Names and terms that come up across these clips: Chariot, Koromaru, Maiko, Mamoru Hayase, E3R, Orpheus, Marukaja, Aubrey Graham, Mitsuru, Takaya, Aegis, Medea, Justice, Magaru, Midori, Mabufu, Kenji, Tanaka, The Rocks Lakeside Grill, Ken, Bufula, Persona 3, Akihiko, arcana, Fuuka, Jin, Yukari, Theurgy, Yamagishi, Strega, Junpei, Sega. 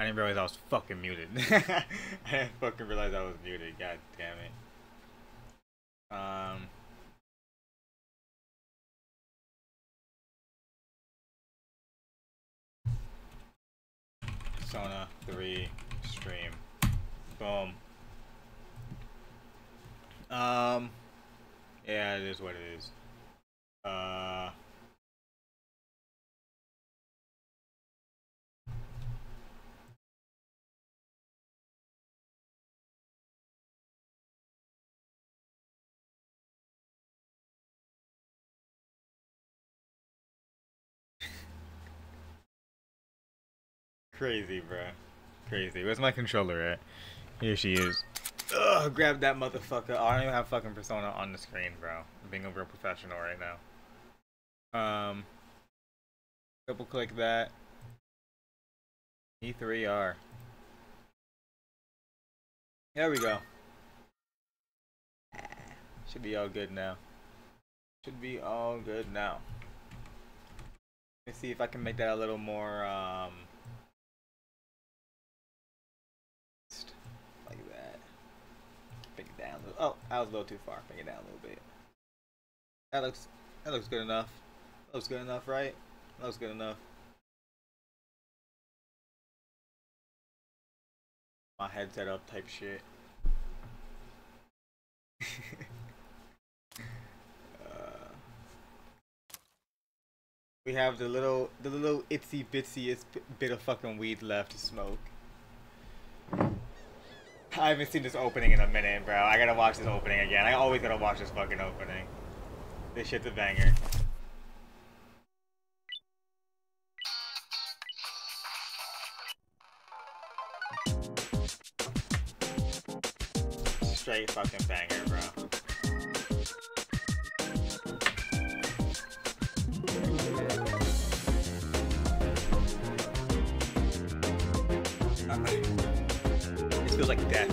I didn't realize I was fucking muted. I didn't fucking realize I was muted. God damn it. Persona 3 stream. Boom. Yeah, it is what it is. Crazy, bro. Crazy. Where's my controller at? Here she is. Ugh, grab that motherfucker. Oh, I don't even have fucking Persona on the screen, bro. I'm being a real professional right now. Double click that. E3R. There we go. Should be all good now. Should be all good now. Let me see if I can make that a little more, Oh, I was a little too far. Bring it down a little bit. That looks good enough. That looks good enough, right? That looks good enough. My headset up type shit. We have the little itsy bitsyest bit of fucking weed left to smoke. I haven't seen this opening in a minute, bro. I gotta watch this opening again. I always gotta watch this fucking opening. This shit's a banger. Straight fucking banger, bro. Feels like death.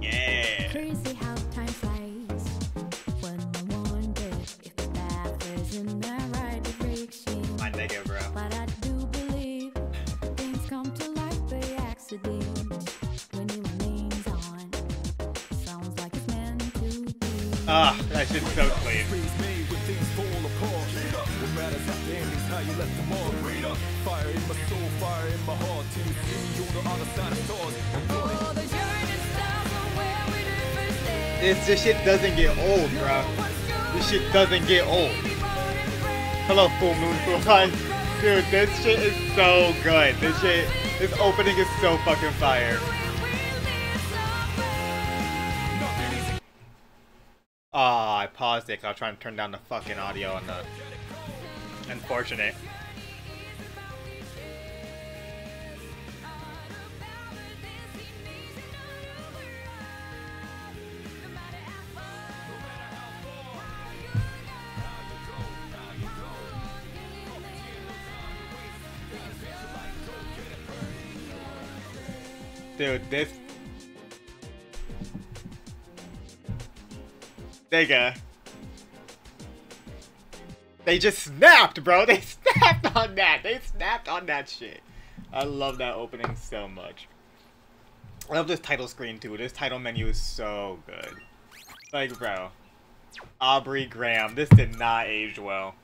Yeah. Crazy how time flies. When I wonder if the path is in the right direction. My nigga, bro. But I do believe things come to life by accident. When your name's on, sounds like it's meant to be. Ah, that shit's so clean. Fire in my soul, fire in my heart. Till you see you're the other side of stars. Oh, the journey starts from where we did first day. This shit doesn't get old, bro. This shit doesn't get old. Hello, Full Moon for one. Dude, this shit is so good. This opening is so fucking fire. Ah, I paused it because I was trying to turn down the fucking audio on the... Unfortunate. Dude, this... Sega. They just snapped, bro. They snapped on that. They snapped on that shit. I love that opening so much. I love this title screen, too. This title menu is so good. Like, bro. Aubrey Graham. This did not age well.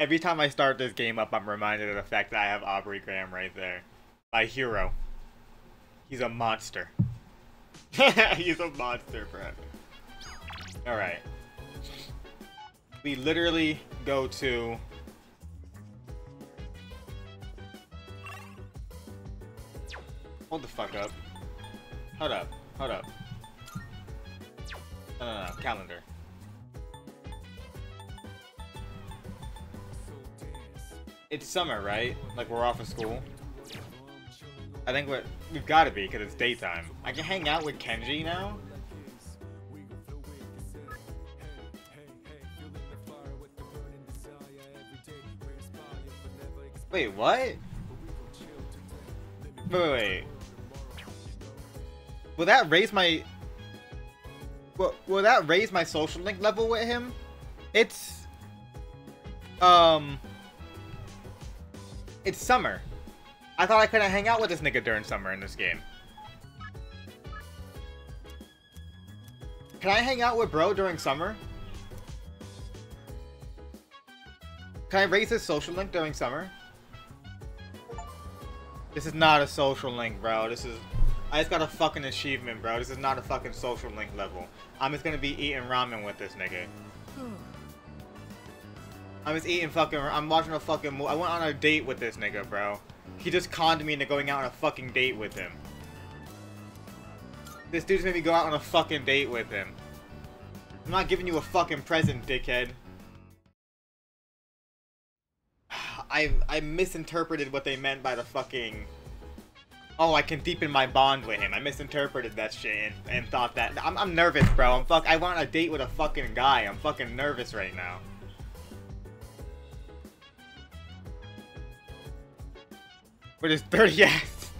Every time I start this game up, I'm reminded of the fact that I have Aubrey Graham right there. My hero. He's a monster. He's a monster, bro. Alright. We literally go to... Hold the fuck up. Hold up. Hold up. No. Calendar. It's summer, right? Like, we're off of school. I think we've got to be, because it's daytime. I can hang out with Kenji now? Wait, what? Wait. Will that raise my social link level with him? It's... It's summer. I thought I couldn't hang out with this nigga during summer in this game. Can I hang out with bro during summer? Can I raise his social link during summer? This is not a social link, bro. This is... I just got a fucking achievement, bro. This is not a fucking social link level. I'm just gonna be eating ramen with this nigga. I'm just eating fucking... I'm watching a fucking movie. I went on a date with this nigga, bro. He just conned me into going out on a fucking date with him. This dude's made me go out on a fucking date with him. I'm not giving you a fucking present, dickhead. I misinterpreted what they meant by the fucking... Oh, I can deepen my bond with him. I misinterpreted that shit and thought that... I'm nervous, bro. I want a date with a fucking guy. I'm fucking nervous right now. With his dirty ass.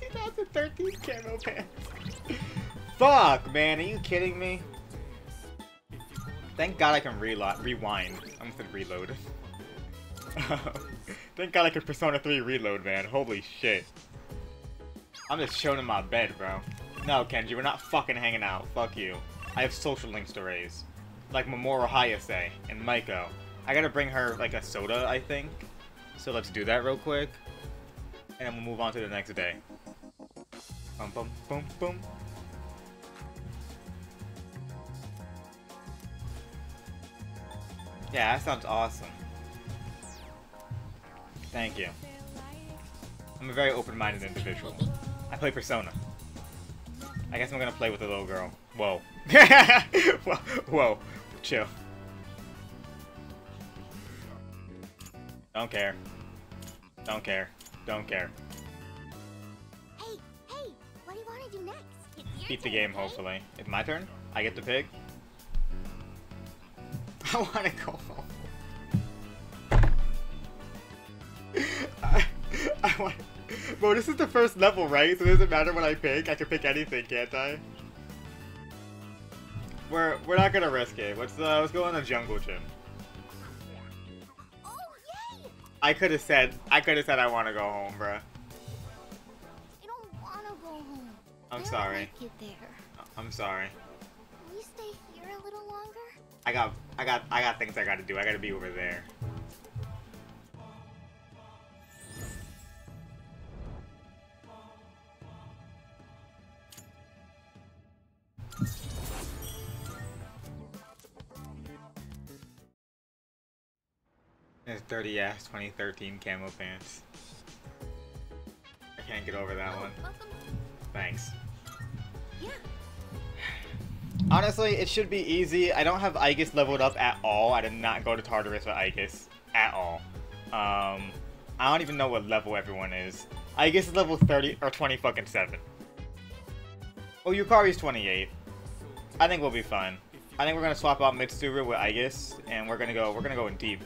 2013 camo pants. Fuck, man. Are you kidding me? Thank God I can rewind. I'm gonna reload. Thank God I can Persona 3 reload, man. Holy shit. I'm just chilling in my bed, bro. No, Kenji, we're not fucking hanging out. Fuck you. I have social links to raise. Like Mamoru Hayase and Maiko. I gotta bring her, like, a soda, I think. So let's do that real quick. And then we'll move on to the next day. Bum bum bum bum. Yeah, that sounds awesome. Thank you. I'm a very open-minded individual. I play Persona. I guess I'm gonna play with a little girl. Whoa. Whoa. Whoa. Chill. Don't care. Don't care. Don't care. Hey, hey, what do you want to do next? Beat the game, hopefully. It's my turn? I get the pig? I want to go home. I want... Bro, this is the first level, right? So it doesn't matter what I pick. I can pick anything, can't I? We're not gonna risk it. Let's go on a jungle gym. Oh, yay! I could have said I want to go home, bro. I don't want to go home. I'm sorry. Like you there. I'm sorry. Will you stay here a little longer? I got things I gotta do. I gotta be over there. His dirty ass 2013 camo pants. I can't get over that one. Welcome. Thanks. Yeah. Honestly, it should be easy. I don't have Aegis leveled up at all. I did not go to Tartarus with Aegis at all. I don't even know what level everyone is. Aegis is level 30 or 20 fucking 7. Oh, Yukari's 28. I think we'll be fine. I think we're gonna swap out Mitsuru with Aegis, and we're gonna go in deep.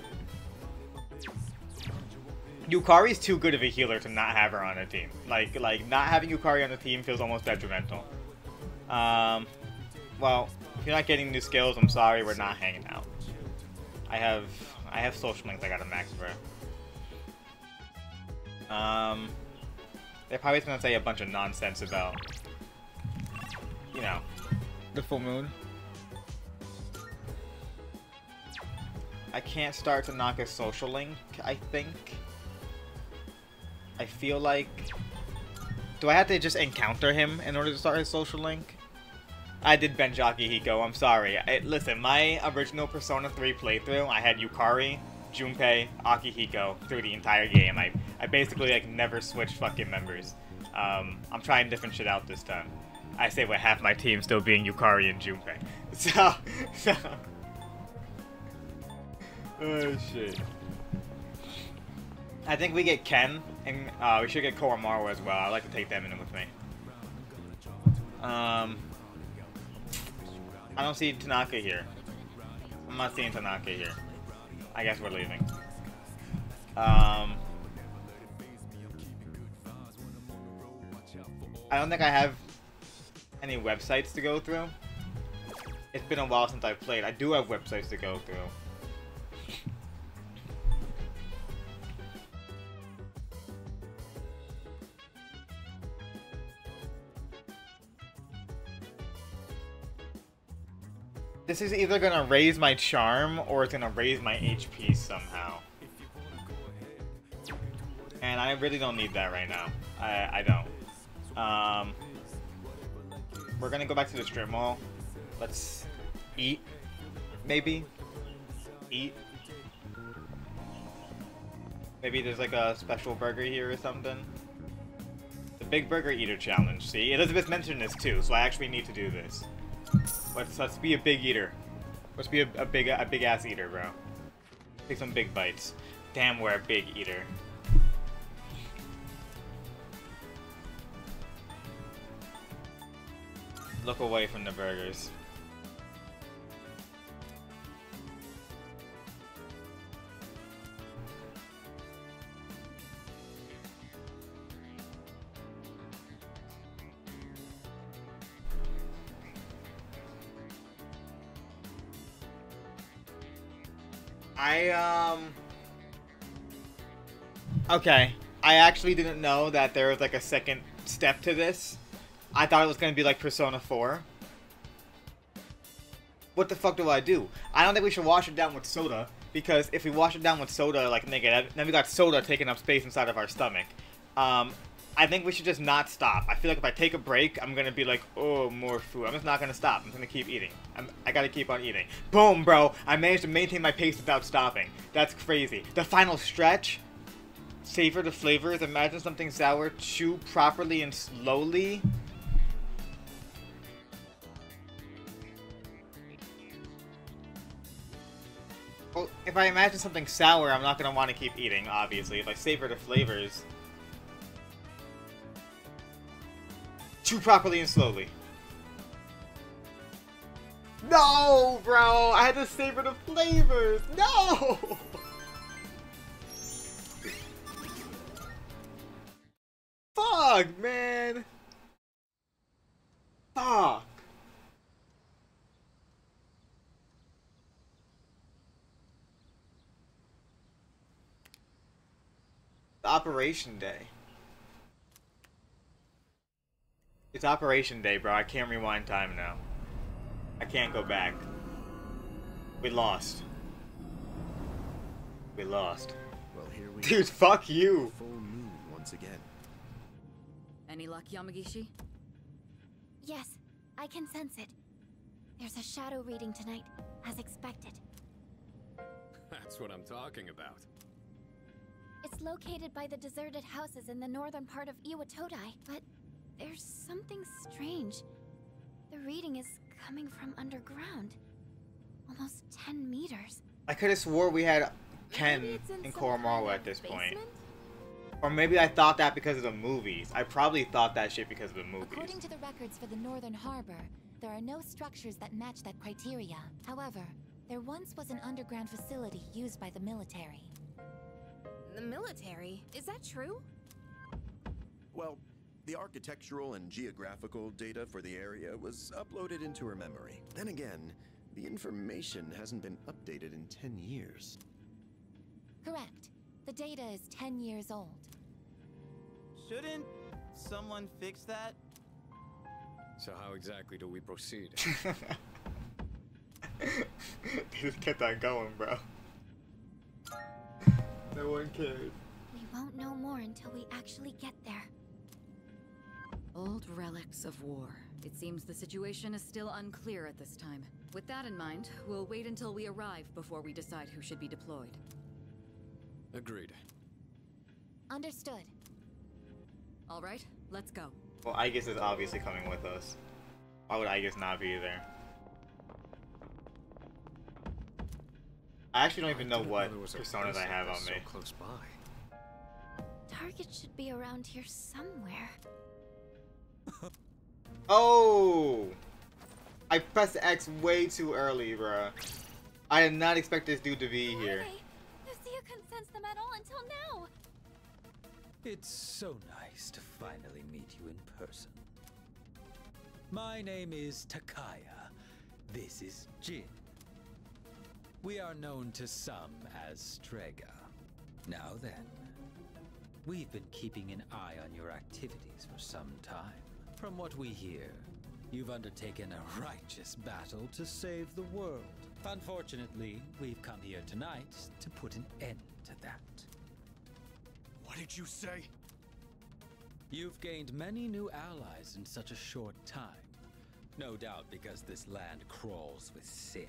Yukari's too good of a healer to not have her on a team. Like not having Yukari on the team feels almost detrimental. Well, if you're not getting new skills, I'm sorry, we're not hanging out. I have social links I gotta max for. They're probably gonna say a bunch of nonsense about, you know, the full moon. I can't start Tanaka's social link, I think. I feel like... Do I have to just encounter him in order to start his social link? I did bench Akihiko, I'm sorry. Listen, my original Persona 3 playthrough, I had Yukari, Junpei, Akihiko through the entire game. I basically like never switched fucking members. I'm trying different shit out this time. I say with half my team still being Yukari and Junpei. So... Oh shit. I think we get Ken, and we should get Koromaru as well. I'd like to take them in with me. I don't see Tanaka here. I'm not seeing Tanaka here. I guess we're leaving. I don't think I have any websites to go through. It's been a while since I've played. I do have websites to go through. This is either gonna raise my charm or it's gonna raise my HP somehow. And I really don't need that right now. I don't. We're gonna go back to the strip mall. Let's eat, maybe. Eat. Maybe there's like a special burger here or something. The Big Burger Eater Challenge. See, Elizabeth mentioned this too, so I actually need to do this. Let's be a big eater. Let's be a big ass eater, bro. Take some big bites. Damn, we're a big eater. Look away from the burgers. Okay, I actually didn't know that there was like a second step to this. I thought it was gonna be like Persona 4. What the fuck do I do? I don't think we should wash it down with soda, because if we wash it down with soda, like nigga, then we got soda taking up space inside of our stomach. I think we should just not stop. I feel like if I take a break, I'm gonna be like, oh, more food. I'm just not gonna stop. I'm gonna keep eating. I gotta keep on eating. Boom, bro! I managed to maintain my pace without stopping. That's crazy. The final stretch. Savor the flavors. Imagine something sour. Chew properly and slowly. Well, if I imagine something sour, I'm not gonna want to keep eating, obviously. If I savor the flavors. Chew properly and slowly. No, bro! I had to savor the flavors! No! Fuck, man! Fuck! Operation Day. It's Operation Day, bro. I can't rewind time now. I can't go back. We lost. We lost. Well, here we Dude, fuck you! Full moon once again. Any luck, Yamagishi? Yes, I can sense it. There's a shadow reading tonight, as expected. That's what I'm talking about. It's located by the deserted houses in the northern part of Iwatodai, but there's something strange. The reading is coming from underground. Almost 10 meters. I could have swore we had Ken and Koromaru at this point. Or maybe I thought that because of the movies. I probably thought that shit because of the movies. According to the records for the northern harbor, there are no structures that match that criteria. However, there once was an underground facility used by the military. The military? Is that true? Well, the architectural and geographical data for the area was uploaded into her memory. Then again, the information hasn't been updated in 10 years. Correct. The data is 10 years old. Shouldn't someone fix that? So how exactly do we proceed? Just kept on going, bro. No one cares. We won't know more until we actually get there. Old relics of war. It seems the situation is still unclear at this time. With that in mind, we'll wait until we arrive before we decide who should be deployed. Agreed. Understood. All right, let's go. Well, Aegis is obviously coming with us. Why would Aegis not be there? I actually don't even know what personas I have on me. So close by. Target should be around here somewhere. Oh! I pressed X way too early, bruh. I did not expect this dude to be here. Lucia couldn't sense them at all until now. It's so nice to finally meet you in person. My name is Takaya. This is Jin. We are known to some as Strega. Now then, we've been keeping an eye on your activities for some time. From what we hear, You've undertaken a righteous battle to save the world. Unfortunately, we've come here tonight to put an end to that. What did you say? You've gained many new allies in such a short time. No doubt because this land crawls with sin.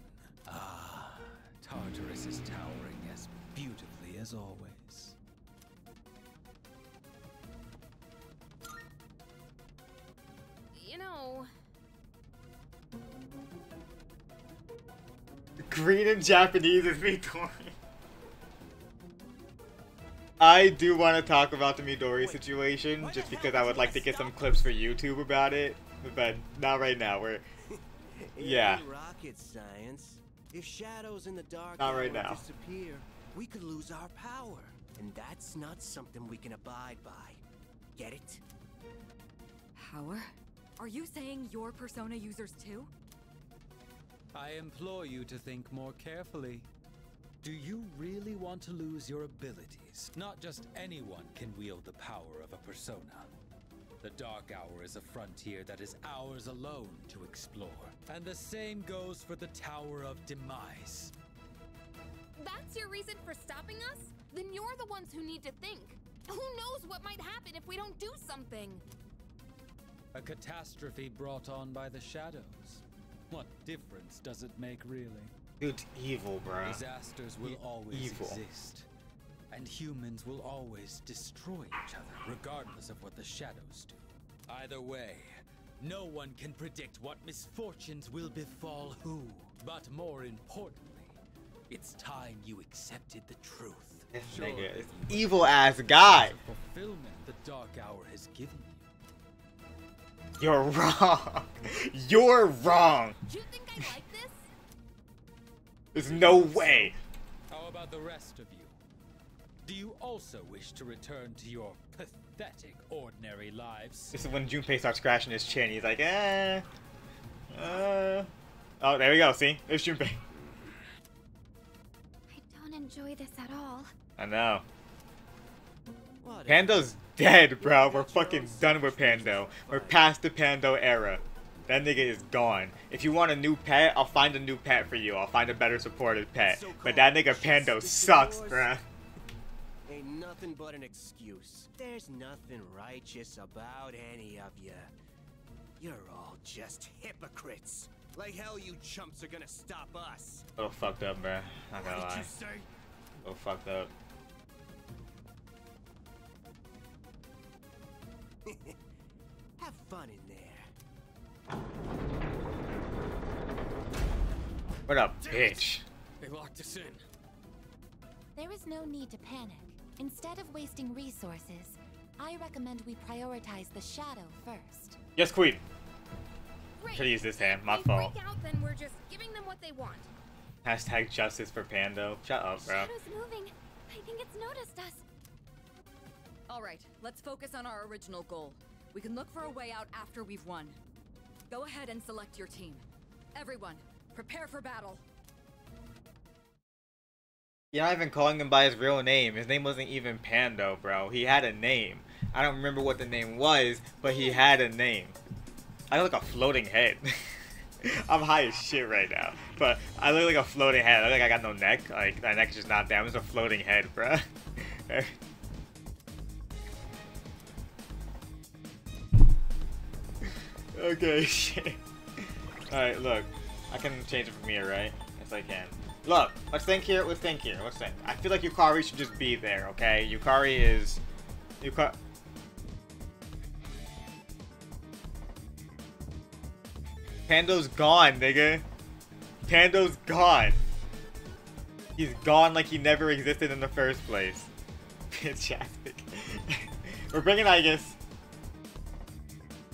Ah, Tartarus is towering as beautifully as always. You know... Green in Japanese is Midori. I do want to talk about the Midori situation, just because I would like to get some clips for YouTube about it, but not right now. We're... yeah. Rocket science. If shadows in the dark disappear, we could lose our power, and that's not something we can abide by. Get it? Power? Are you saying you're Persona users too? I implore you to think more carefully. Do you really want to lose your abilities? Not just anyone can wield the power of a Persona. The Dark Hour is a frontier that is ours alone to explore. And the same goes for the Tower of Demise. That's your reason for stopping us? Then you're the ones who need to think. Who knows what might happen if we don't do something? A catastrophe brought on by the shadows. What difference does it make, really? It's evil, bro. Disasters will always exist, and humans will always destroy each other, regardless of what the shadows do. Either way, no one can predict what misfortunes will befall who. But more importantly, it's time you accepted the truth. This nigga is evil ass guy. Fulfillment the Dark Hour has given you. You're wrong. You're wrong. Do you think I like this? There's no way. How about the rest of you? Do you also wish to return to your pathetic, ordinary lives? This is when Junpei starts scratching his chin. He's like, eh. Oh, there we go. See? There's Junpei. I don't enjoy this at all. I know. Pando's dead, bro. We're fucking done with Pando. We're past the Pando era. That nigga is gone. If you want a new pet, I'll find a new pet for you. I'll find a better supported pet. But that nigga Pando sucks, bro. Ain't nothing but an excuse. There's nothing righteous about any of you. You're all just hypocrites. Like hell you chumps are gonna stop us. Oh, fucked up, bro. Not gonna lie. Oh, fucked up. Have fun in there. What a bitch. They locked us in. There is no need to panic. Instead of wasting resources, I recommend we prioritize the shadow first. Yes, queen. Should use this hand. My fault. Freak out, then we're just giving them what they want. Hashtag justice for Pando. Shut up, bro. Shadow's moving. I think it's noticed us. All right, let's focus on our original goal. We can look for a way out after we've won. Go ahead and select your team. Everyone, prepare for battle. You're not even calling him by his real name. His name wasn't even Pando, bro. He had a name. I don't remember what the name was, but he had a name. I look like a floating head. I'm high as shit right now, but I look like a floating head. I look like I got no neck. Like, my neck's just not down. It's a floating head, bro. Okay, shit. Alright, look. I can change it from here, right? Yes, I can. Look, let's think here, let's think here, let's think. I feel like Yukari should just be there, okay? Yukari is... Yukari... Pando's gone, nigga. Pando's gone. He's gone like he never existed in the first place. Fantastic. We're bringing Aegis.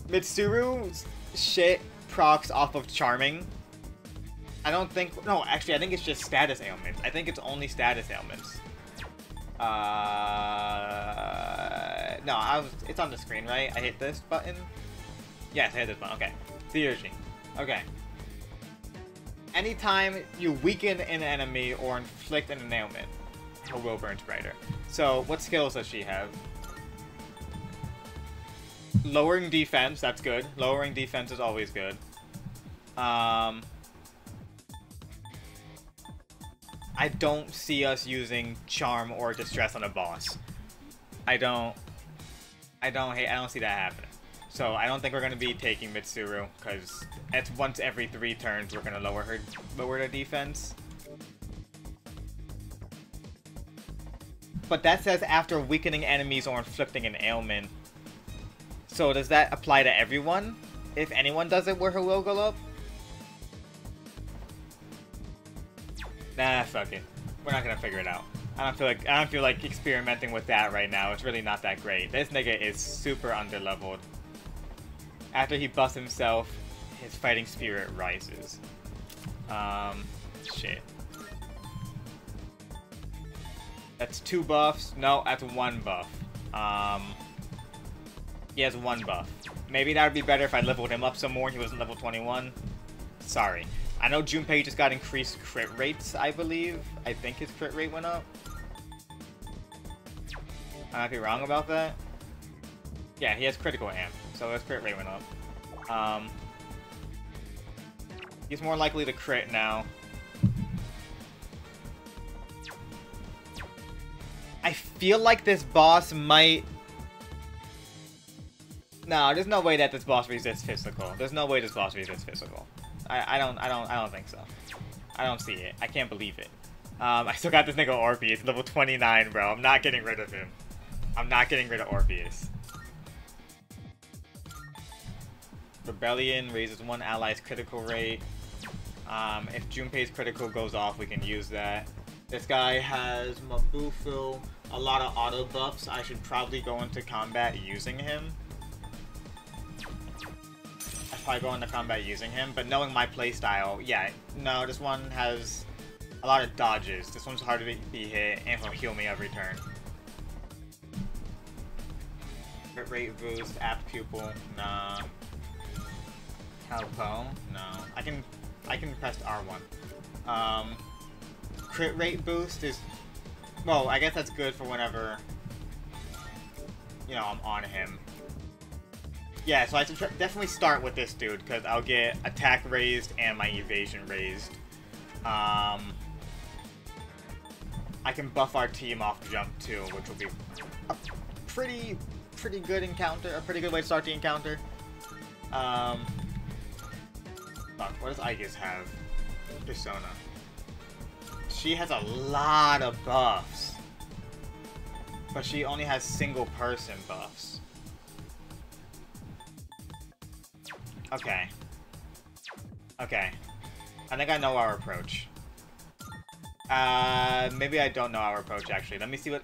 Mitsuru's shit procs off of charming. I don't think... No, actually, I think it's just status ailments. I think it's only status ailments. No, it's on the screen, right? I hit this button. Yes, I hit this button. Okay. Theurgy. Okay. Anytime you weaken an enemy or inflict an ailment, her will burns brighter. So, what skills does she have? Lowering defense, that's good. Lowering defense is always good. I don't see us using charm or distress on a boss. I don't see that happening. So I don't think we're gonna be taking Mitsuru, because it's once every 3 turns we're gonna lower her defense. But that says after weakening enemies or inflicting an ailment. So does that apply to everyone? If anyone does it, will her will go up? Nah, fuck it. We're not gonna figure it out. I don't feel like experimenting with that right now. It's really not that great. This nigga is super underleveled. After he buffs himself, his fighting spirit rises. Shit. That's 2 buffs. No, that's 1 buff. He has 1 buff. Maybe that would be better if I leveled him up some more. He wasn't level 21. Sorry. I know Junpei just got increased crit rates, I believe. I think his crit rate went up. I might be wrong about that. Yeah, he has critical amp, so his crit rate went up. He's more likely to crit now. I feel like this boss might... No, there's no way that this boss resists physical. There's no way this boss resists physical. I don't think so. I don't see it. I can't believe it. I still got this nigga Orpheus, level 29, bro. I'm not getting rid of him. I'm not getting rid of Orpheus. Rebellion raises 1 ally's critical rate. If Junpei's critical goes off, we can use that. This guy has Mabufu, a lot of auto buffs. I should probably go into combat using him. Probably go into combat using him, but knowing my playstyle, yeah, no, this one has a lot of dodges. This one's hard to be hit, and he'll heal me every turn. Crit rate boost, apt pupil, nah. Calpo, no. I can press R1. Crit rate boost is, well, I guess that's good for whenever, you know, I'm on him. Yeah, so I should definitely start with this dude, because I'll get attack raised and my evasion raised. I can buff our team off jump too, which will be a pretty good encounter, a pretty good way to start the encounter. Fuck, what does Aegis have? Persona. She has a lot of buffs, but she only has single person buffs. Okay. Okay. I think I know our approach. Maybe I don't know our approach, actually. Let me see what...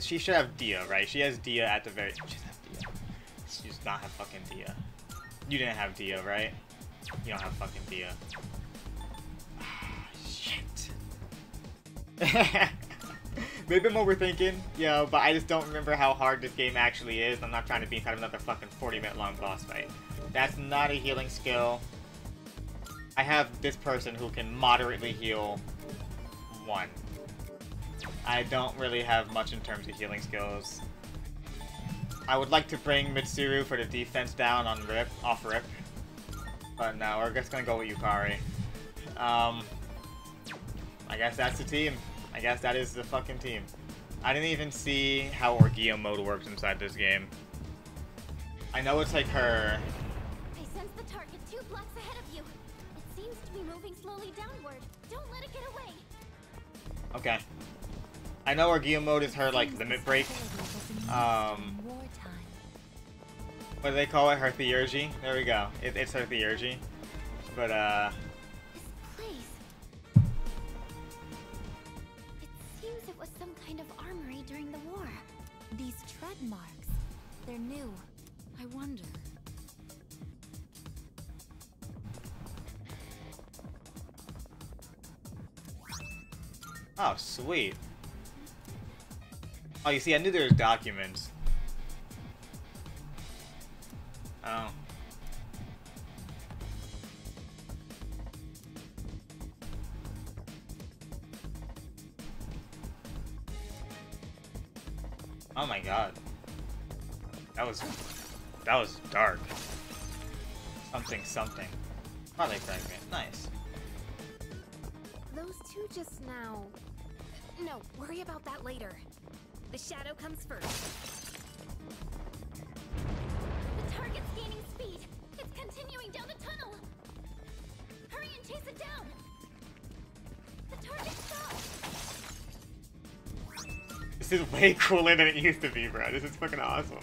She should have Dia, right? She has Dia at the very... She doesn't have Dia. She does not have fucking Dia. You didn't have Dia, right? You don't have fucking Dia. Ah, shit. Maybe I'm overthinking, you know, but I just don't remember how hard this game actually is. I'm not trying to be inside of another fucking 40-minute long boss fight. That's not a healing skill. I have this person who can moderately heal 1. I don't really have much in terms of healing skills. I would like to bring Mitsuru for the defense down on rip, off rip. But no, we're just gonna go with Yukari. I guess that's the team. I guess that is the fucking team. I didn't even see how Orgeo mode works inside this game. I know it's like her... I sense the target 2 blocks ahead of you. It seems to be moving slowly downward. Don't let it get away. Okay. I know Orgeo mode is her, like, limit break. What do they call it? Her Theurgy? There we go. It's her Theurgy. But, some kind of armory during the war. These tread marks, they're new. I wonder. Oh, sweet. Oh, you see, I knew there was documents. Oh. Oh my god. That was That was dark. Something. Oh, they fragment. Nice. Those two just now. No, worry about that later. The shadow comes first. The target's gaining speed. It's continuing down the tunnel. Hurry and chase it down. The target stopped. This is way cooler than it used to be, bro. This is fucking awesome.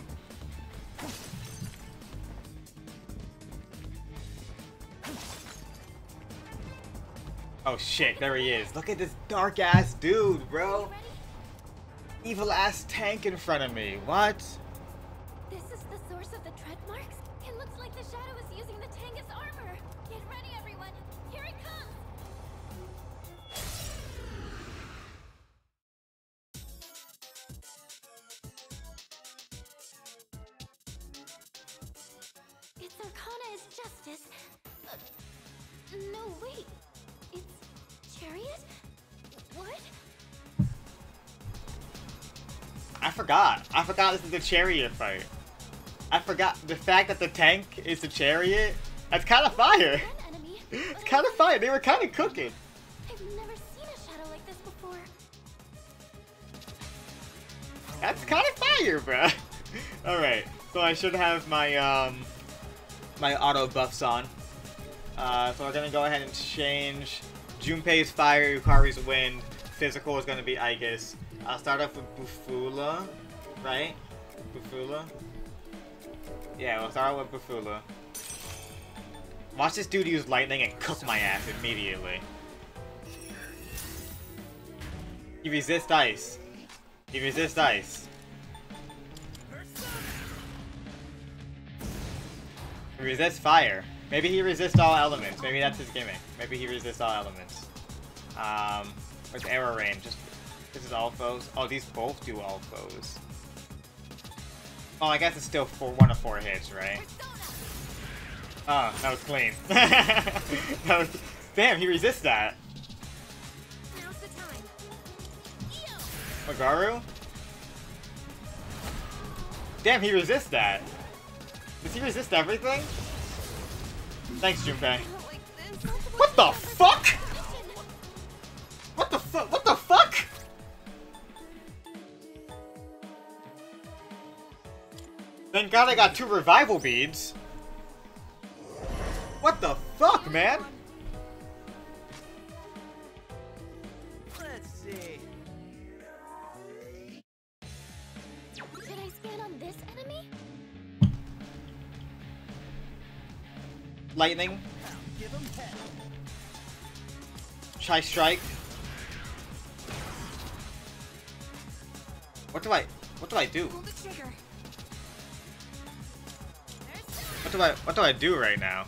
Oh shit, there he is. Look at this dark ass dude, bro. Evil ass tank in front of me. What? This is the source of the tread marks? It looks like the shadow is using the tank as armor. Get ready, everyone. Here it comes. Its arcana is justice. No, wait. It's Chariot? What? I forgot this is the Chariot fight. I forgot the fact that the tank is the Chariot. That's kind of fire. It's kind of fire. They were kind of cooking. I've never seen a shadow like this before. That's kind of fire, bro. All right. So I should have my my auto buffs on. So we're gonna go ahead and change Junpei's fire, Yukari's wind. Physical is gonna be Aegis. I'll start off with Bufula, right? Bufula. Yeah, we'll start off with Bufula. Watch this dude use lightning and cook my ass immediately. He resists ice. He resists ice. He resists fire. Maybe he resists all elements. Maybe that's his gimmick. Maybe he resists all elements. With arrow rain, just this is all foes. Oh, these both do all foes. Oh, I guess it's still one of four hits, right? Oh, that was clean. That was, damn, he resists that. Now's the time. Magaru? Damn, he resists that. Does he resist everything? Thanks, Junpei. What the fuck? What the fuck? What the fuck? Thank God I got 2 revival beads. What the fuck, man? Let's see. Did I stand on this enemy? Lightning. Try strike. What do I do? What do I do right now?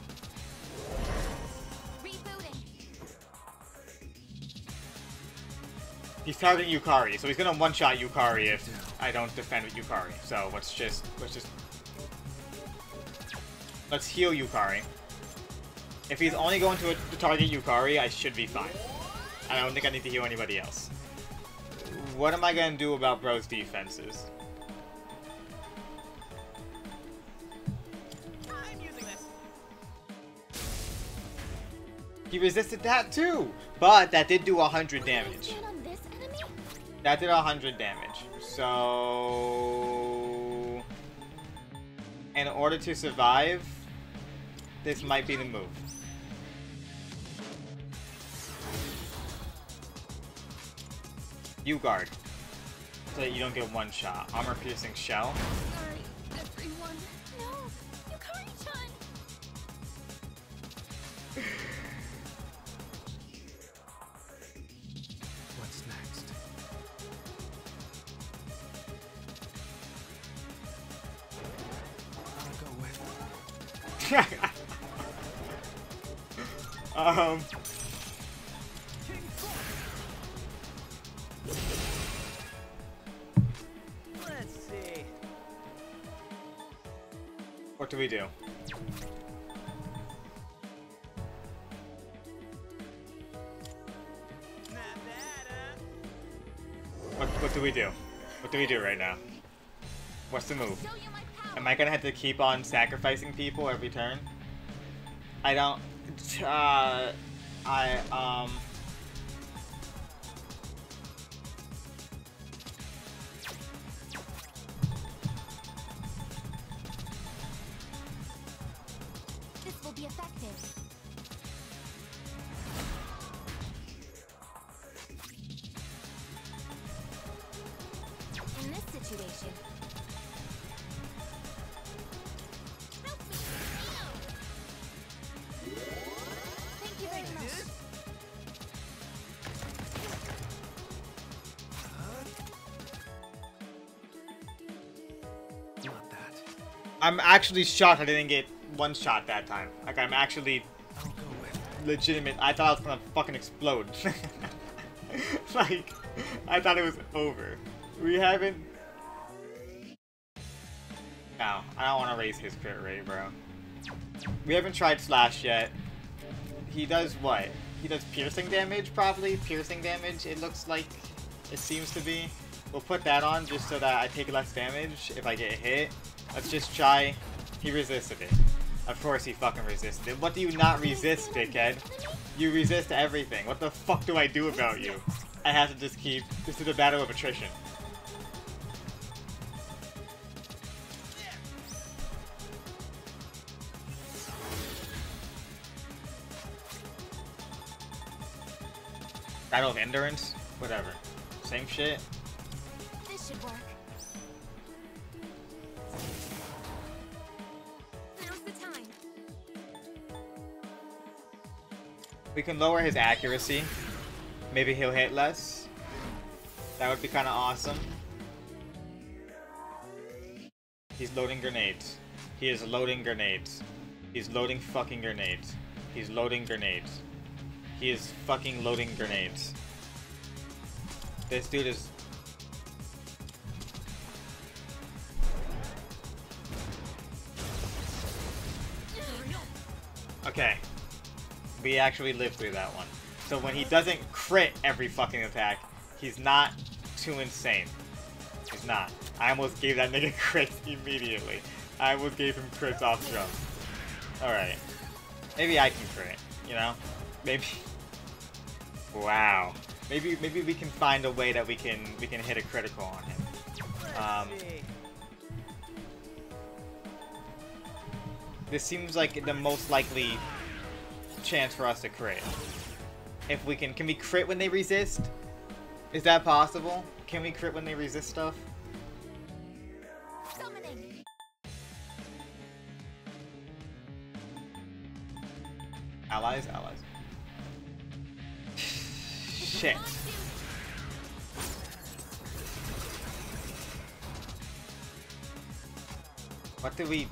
He's targeting Yukari, so he's gonna one-shot Yukari if I don't defend with Yukari. So let's heal Yukari. If he's only going to target Yukari, I should be fine. I don't think I need to heal anybody else. What am I going to do about bro's defenses? I'm using this. He resisted that too! But that did do 100 damage. That did 100 damage. So... in order to survive, this might be the move. You guard, so that you don't get one shot. Armor piercing shell. Sorry, everyone. No, Yukari-chan. What's next? I'll go with. What do we do? What do we do? What do we do right now? What's the move? Am I gonna have to keep on sacrificing people every turn? I don't... This will be effective. In this situation. I'm actually shocked I didn't get one shot that time. Like, I'm actually legitimate. I thought I was gonna fucking explode. Like, I thought it was over. We haven't... No, I don't want to raise his crit rate, bro. We haven't tried Slash yet. He does what? He does piercing damage, probably? Piercing damage, it looks like. It seems to be. We'll put that on just so that I take less damage if I get hit. Let's just try. He resisted it. Of course he fucking resisted it. What do you not resist, dickhead? You resist everything. What the fuck do I do about you? I have to just keep... This is a battle of attrition. Battle of endurance? Whatever. Same shit. This should work. We can lower his accuracy. Maybe he'll hit less. That would be kind of awesome. He's loading grenades. He is loading grenades. He's loading fucking grenades. He's loading grenades. He is fucking loading grenades. This dude is... Okay. We actually lived through that one. So when he doesn't crit every fucking attack, he's not too insane. He's not. I almost gave that nigga crits immediately. I almost gave him crits off jump. Alright. Maybe I can crit, you know? Maybe. Wow. Maybe we can find a way that we can hit a critical on him. This seems like the most likely chance for us to crit. If we can we crit when they resist? Is that possible? Can we crit when they resist stuff? Summoning. Allies. Shit. What do I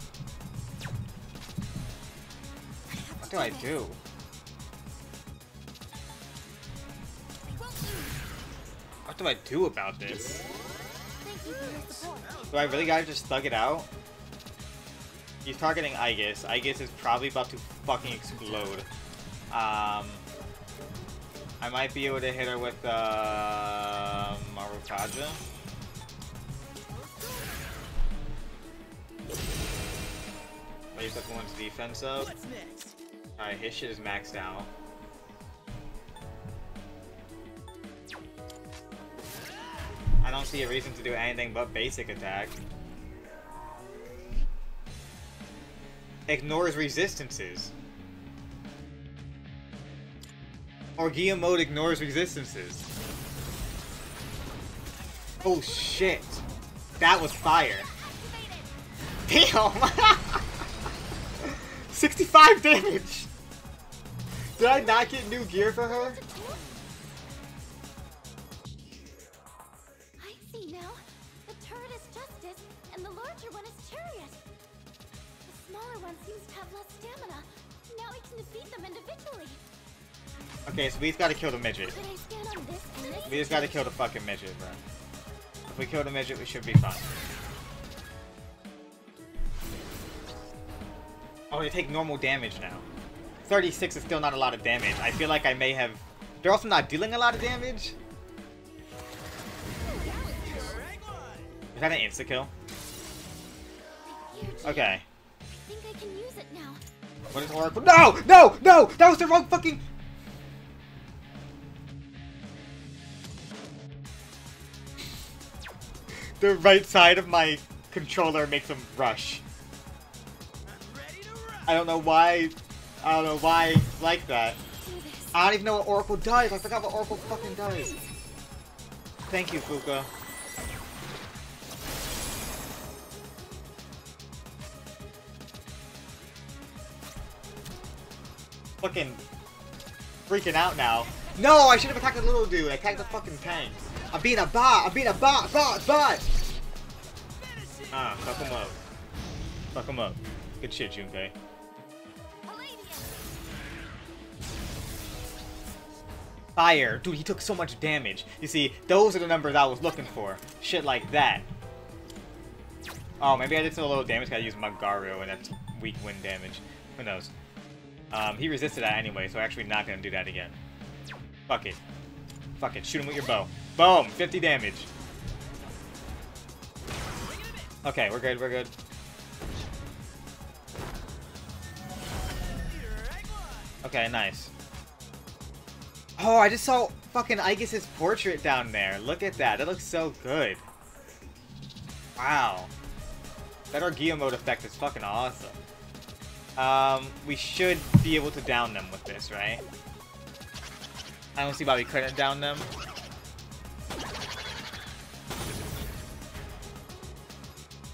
do? What do I do about this? Do I really gotta just thug it out? He's targeting Aegis. Aegis is probably about to fucking explode. I might be able to hit her with Marukaja. Raise everyone's defense up. Alright, his shit is maxed out. I don't see a reason to do anything but basic attack. Ignores resistances. Orgia mode ignores resistances. Oh shit. That was fire. Damn! 65 damage! Did I not get new gear for her? I see now. The turret is Justice, and the larger one is Chariot. The smaller one seems to have less stamina. Now we can defeat them individually. Okay, so we just gotta kill the midget. We just gotta kill the fucking midget, bro. If we kill the midget, we should be fine. Oh, they take normal damage now. 36 is still not a lot of damage. I feel like I may have... They're also not dealing a lot of damage? Is that an insta-kill? Okay. I think I can use it now. What is Oracle? No! No! No! That was the wrong fucking... The right side of my controller makes them rush. I don't know why. I don't know why it's like that. I don't even know what Oracle does. I forgot what Oracle fucking does. Thank you, Fuuka. Fucking freaking out now. No, I should have attacked the little dude. I attacked the fucking tank. I'm being a bot. I'm being a bot. Ah, fuck him up. Fuck him up. Good shit, Junpei. Fire. Dude, he took so much damage. You see, those are the numbers I was looking for. Shit like that. Oh, maybe I did some little damage because I used my Garu and that's weak wind damage. Who knows? He resisted that anyway, so I'm actually not going to do that again. Fuck it. Fuck it. Shoot him with your bow. Boom! 50 damage. Okay, we're good, we're good. Okay, nice. Oh, I just saw fucking Aegis's portrait down there. Look at that. That looks so good. Wow. That Orgia mode effect is fucking awesome. We should be able to down them with this, right? I don't see why we couldn't down them.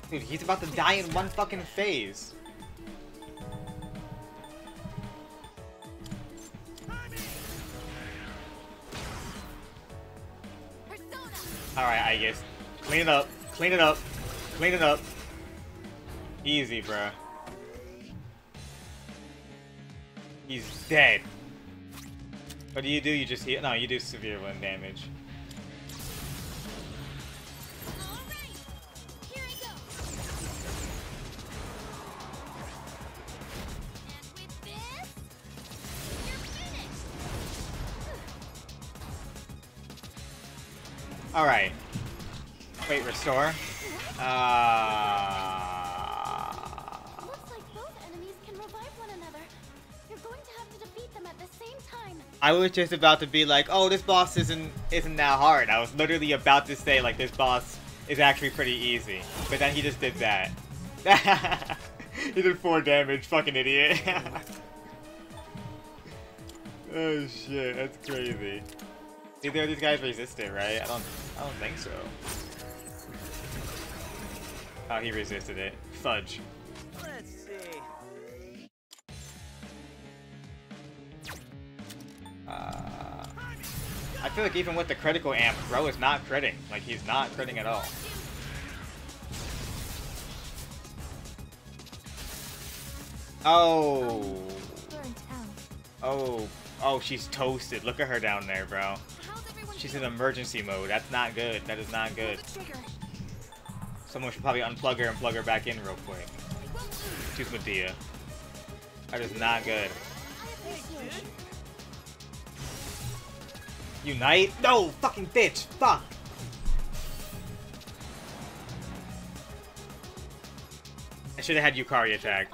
Dude, he's about to die in one fucking phase. Alright, I guess. Clean it up. Clean it up. Clean it up. Easy, bro. He's dead. What do? You just heal? No, you do severe wound damage. Alright. Wait, restore. Looks like both enemies can revive one another. You're going to have to defeat them at the same time. I was just about to be like, oh, this boss isn't that hard. I was literally about to say like this boss is actually pretty easy. But then he just did that. He did 4 damage, fucking idiot. Oh shit, that's crazy. Either of these guys resisted, right? I don't think so. Oh, he resisted it. Fudge. Let's see. I feel like even with the critical amp, bro is not critting. Like, he's not critting at all. Oh. Oh. Oh, she's toasted. Look at her down there, bro. She's in emergency mode. That's not good. That is not good. Someone should probably unplug her and plug her back in real quick. She's Medea. That is not good. Unite? No! Fucking bitch! Fuck! I should have had Yukari attack.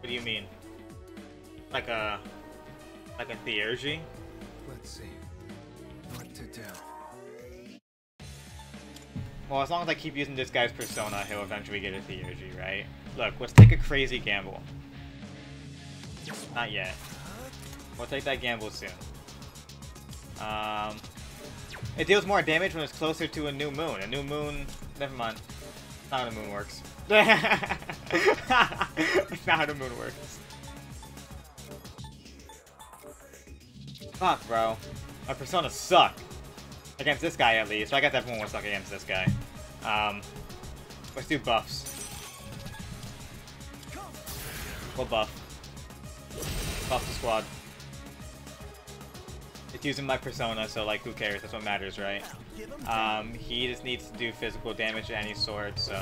What do you mean? Like a Theurgy? Let's see. What to do? Well, as long as I keep using this guy's persona, he'll eventually get a Theurgy, right? Look, let's take a crazy gamble. Not yet. We'll take that gamble soon. It deals more damage when it's closer to a new moon. A new moon. Never mind. That's not how the moon works. That's not how the moon works. Fuck, bro. My personas suck. Against this guy, at least. I guess everyone will suck against this guy. Let's do buffs. We'll buff. Buff the squad. It's using my persona, so, like, who cares? That's what matters, right? He just needs to do physical damage of any sort, so...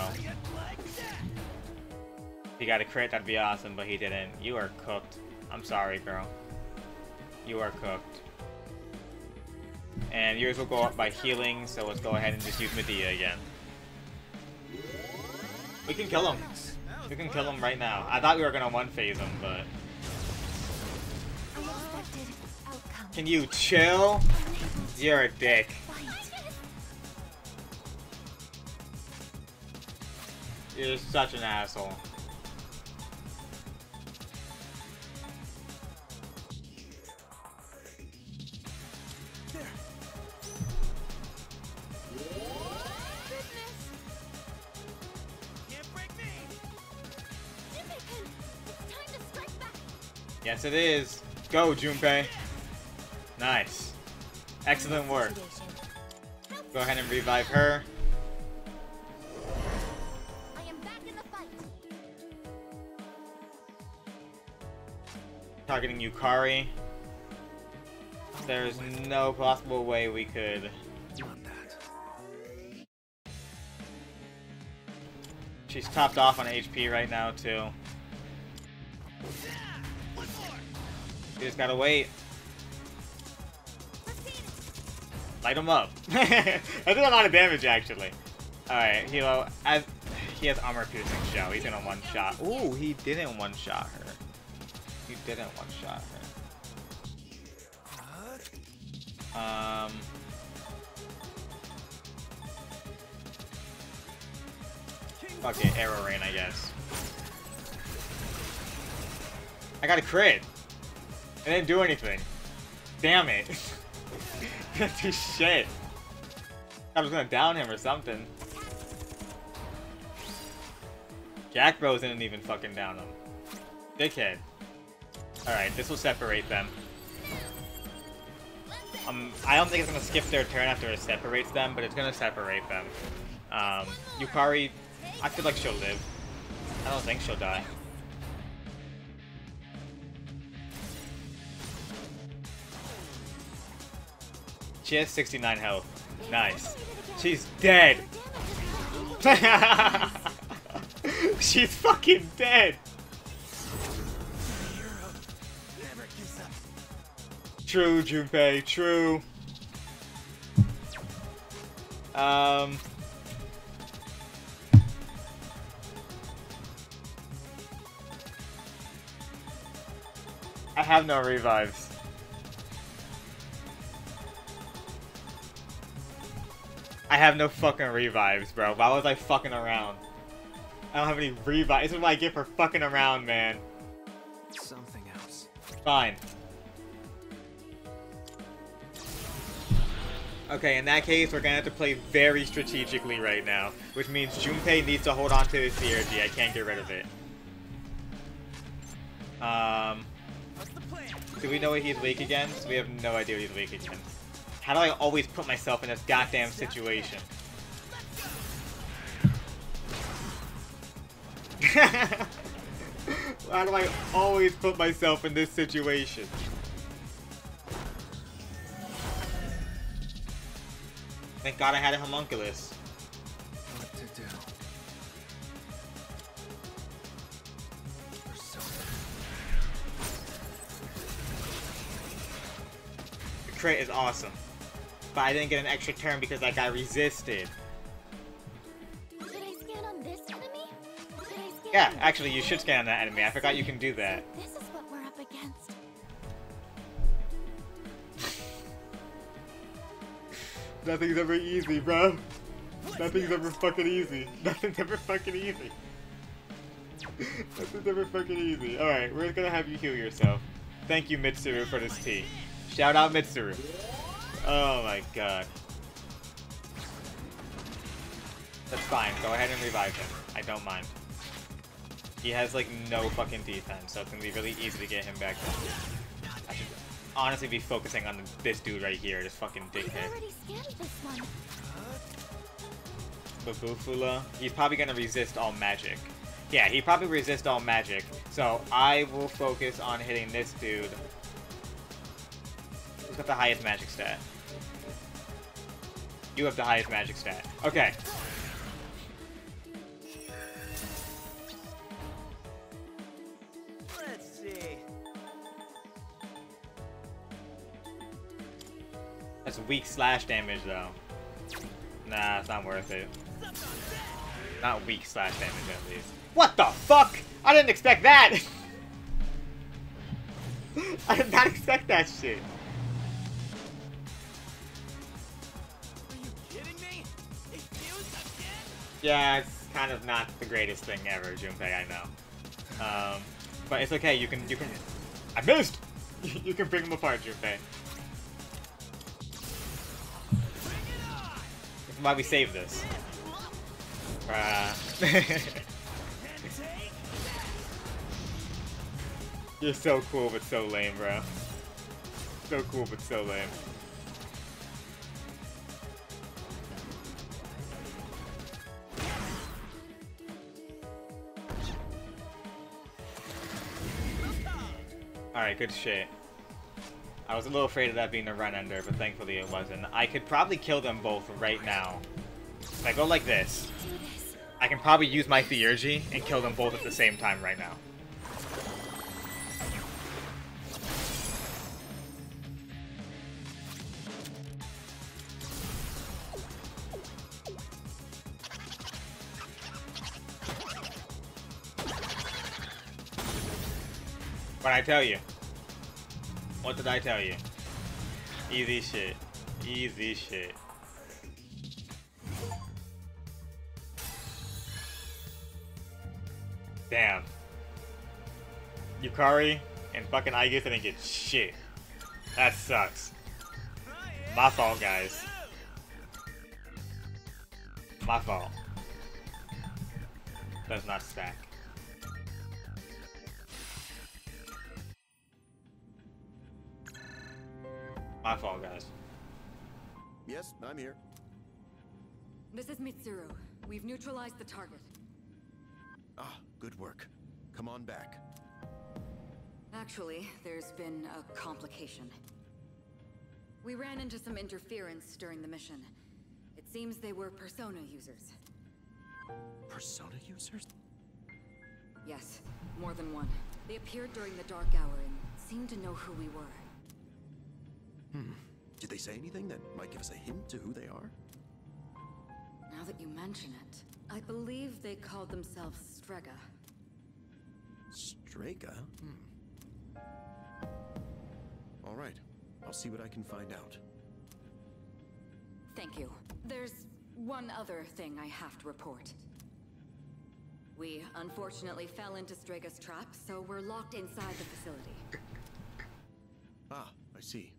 If he got a crit, that'd be awesome, but he didn't. You are cooked. I'm sorry, girl. You are cooked. And yours will go up by healing, so let's go ahead and just use Medea again. We can kill him. We can kill him right now. I thought we were gonna one-phase him, but... Can you chill? You're a dick. You're such an asshole. Yes, it is. Go, Junpei. Nice. Excellent work. Go ahead and revive her. I am back in the fight. Targeting Yukari. There's no possible way we could. She's topped off on HP right now, too. You just gotta wait. Light him up. I did a lot of damage, actually. Alright, Hilo. As he has armor piercing shell. He's gonna one shot. Ooh, he didn't one shot her. He didn't one shot her. Fuck it, arrow rain, I guess. I got a crit. It didn't do anything. Damn it. Can't do shit. I was gonna down him or something. Jack Bros didn't even fucking down him. Dickhead. Alright, this will separate them. I don't think it's gonna skip their turn after it separates them, but it's gonna separate them. Yukari, I feel like she'll live. I don't think she'll die. She has 69 health. Nice. She's dead. She's fucking dead. True, Junpei. True. I have no revives. I have no fucking revives, bro. Why was I fucking around? I don't have any revives. This is what I get for fucking around, man. Something else. Fine. Okay, in that case, we're gonna have to play very strategically right now, which means Junpei needs to hold on to this Theurgy. I can't get rid of it. Do we know what he's weak against? We have no idea what he's weak against. How do I always put myself in this goddamn situation? How do I always put myself in this situation? Thank God I had a homunculus. What to do? The crit is awesome. But I didn't get an extra turn because I got resisted. Should I scan on this enemy? Should I scan on this? Actually, you should scan on that enemy. I forgot you can do that. So this is what we're up against. Nothing's ever easy, bro. Nothing's ever fucking easy. Nothing's ever fucking easy. Nothing's ever fucking easy. Alright, we're gonna have you heal yourself. Thank you, Mitsuru, for this tea. Shout out, Mitsuru. Oh my god. That's fine. Go ahead and revive him. I don't mind. He has like no fucking defense, so it's gonna be really easy to get him back up. I should honestly be focusing on this dude right here, this fucking dickhead. Babufula. He's probably gonna resist all magic. Yeah, he probably resists all magic, so I will focus on hitting this dude. Who's got the highest magic stat? You have the highest magic stat. Okay. Let's see. That's weak slash damage, though. Nah, it's not worth it. Not weak slash damage, at least. What the fuck? I didn't expect that! I did not expect that shit. Are you kidding me? It fused again? Yeah, it's kind of not the greatest thing ever, Junpei, I know. But it's okay, you can... I missed! You can bring them apart, Junpei. That's why we saved this. You're so cool, but so lame, bro. So cool, but so lame. Alright, good shit. I was a little afraid of that being a run-ender, but thankfully it wasn't. I could probably kill them both right now. If I go like this, I can probably use my Theurgy and kill them both at the same time right now. What did I tell you? What did I tell you? Easy shit. Easy shit. Damn. Yukari and fucking Aegis didn't get shit. That sucks. My fault, guys. My fault. Does not stack. My fault, guys. Yes, I'm here. This is Mitsuru. We've neutralized the target. Ah, good work. Come on back. Actually, there's been a complication. We ran into some interference during the mission. It seems they were Persona users. Persona users? Yes, more than one. They appeared during the dark hour and seemed to know who we were. Hmm. Did they say anything that might give us a hint to who they are? Now that you mention it, I believe they called themselves Strega. Strega? Hmm. All right. I'll see what I can find out. Thank you. There's one other thing I have to report. We unfortunately fell into Strega's trap, so we're locked inside the facility. Ah, I see.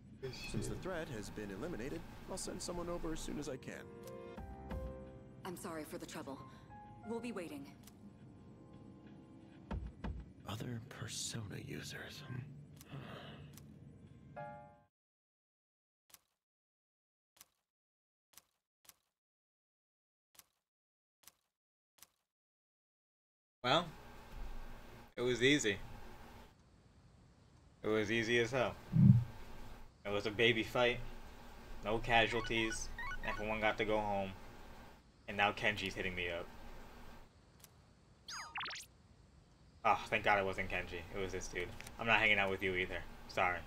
Since the threat has been eliminated, I'll send someone over as soon as I can. I'm sorry for the trouble. We'll be waiting. Other Persona users. Well, it was easy. It was easy as hell. It was a baby fight, no casualties, everyone got to go home, and now Kenji's hitting me up. Oh, thank God it wasn't Kenji, it was this dude. I'm not hanging out with you either, sorry.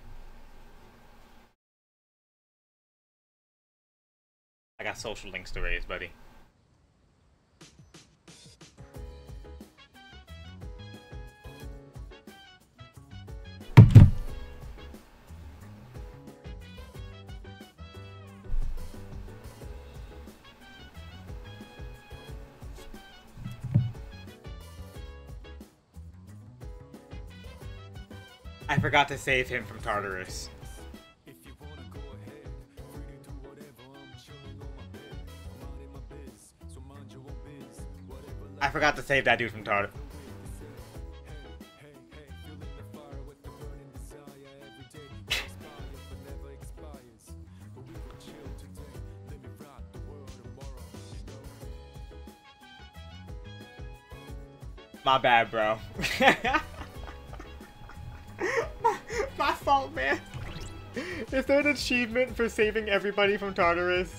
I got social links to raise, buddy. I forgot to save him from Tartarus. I forgot to save that dude from Tartarus. My bad, bro. My fault, man. Is there an achievement for saving everybody from Tartarus?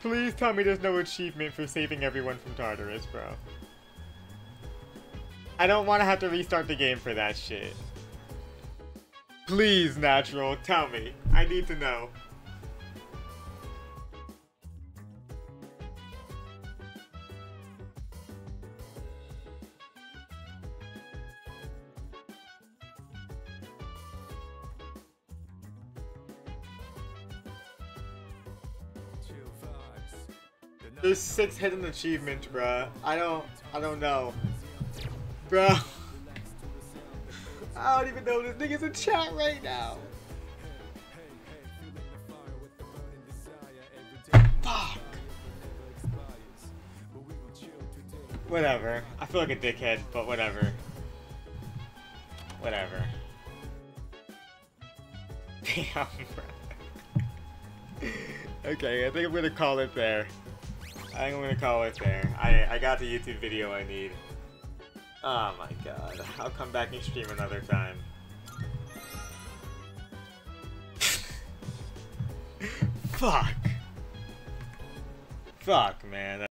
Please tell me there's no achievement for saving everyone from Tartarus, bro. I don't want to have to restart the game for that shit. Please, Natural, tell me. I need to know. There's 6 hidden achievements, bruh. I don't know. Bruh. I don't even know this nigga's in chat right now. Fuck. Whatever. I feel like a dickhead, but whatever. Whatever. Damn, bruh. Okay, I think I'm gonna call it there. I think I'm gonna call it there. I got the YouTube video I need. Oh my god. I'll come back and stream another time. Fuck. Fuck, man.